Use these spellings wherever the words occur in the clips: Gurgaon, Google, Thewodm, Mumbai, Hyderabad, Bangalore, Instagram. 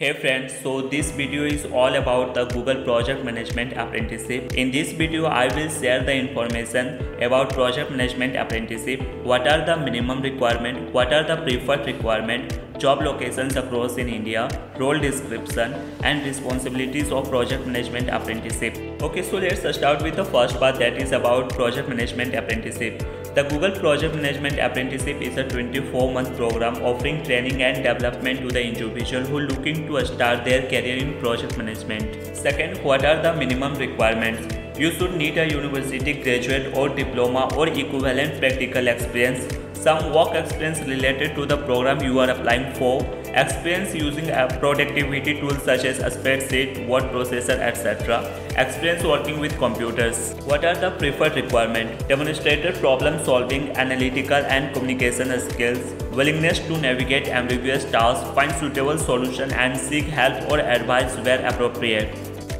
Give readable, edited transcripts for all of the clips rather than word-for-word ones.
Hey friends, so this video is all about the Google Project Management Apprenticeship. In this video, I will share the information about Project Management Apprenticeship. What are the minimum requirement? What are the preferred requirement? Job locations across in India, role description and responsibilities of project management apprenticeship. Okay, so let's start with the first part, that is about project management apprenticeship. The Google Project Management Apprenticeship is a 24-month program offering training and development to the individual who are looking to start their career in project management. Second, what are the minimum requirements? You should need a university graduate or diploma or equivalent practical experience. Some work experience related to the program you are applying for, experience using productivity tools such as a spreadsheet, word processor, etc. Experience working with computers. What are the preferred requirements? Demonstrated problem solving, analytical and communication skills, willingness to navigate ambiguous tasks, find suitable solution and seek help or advice where appropriate.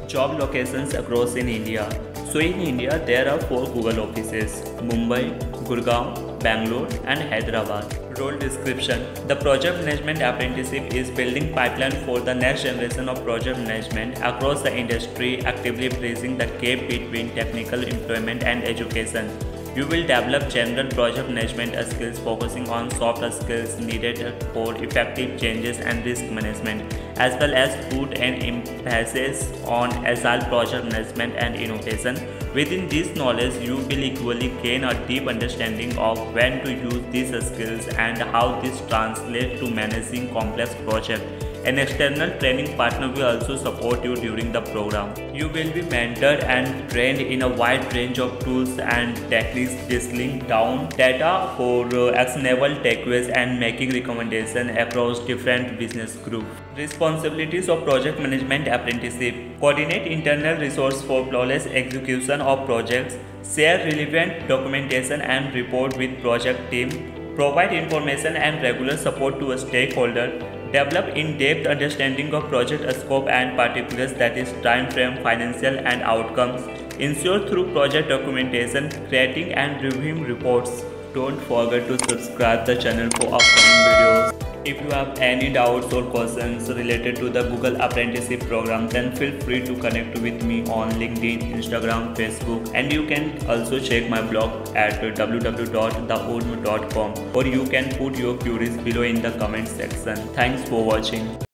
Job locations across in India. So in India, there are 4 Google offices, Mumbai, Gurgaon, Bangalore and Hyderabad. Role description. The Project Management Apprenticeship is building pipeline for the next generation of project management across the industry, actively bridging the gap between technical employment and education. You will develop general project management skills focusing on soft skills needed for effective changes and risk management, as well as put an emphasis on agile project management and innovation. Within this knowledge, you will equally gain a deep understanding of when to use these skills and how this translates to managing complex projects. An external training partner will also support you during the program. You will be mentored and trained in a wide range of tools and techniques, distilling down data for actionable takeaways and making recommendations across different business groups. Responsibilities of Project Management Apprenticeship. Coordinate internal resources for flawless execution of projects. Share relevant documentation and report with project team. Provide information and regular support to a stakeholder. Develop in-depth understanding of project scope and particulars, that is time frame, financial and outcomes. Ensure through project documentation, creating and reviewing reports. Don't forget to subscribe the channel for upcoming videos. If you have any doubts or questions related to the Google Apprenticeship program, then feel free to connect with me on LinkedIn, Instagram, Facebook, and you can also check my blog at www.thewodm.com, or you can put your queries below in the comment section. Thanks for watching.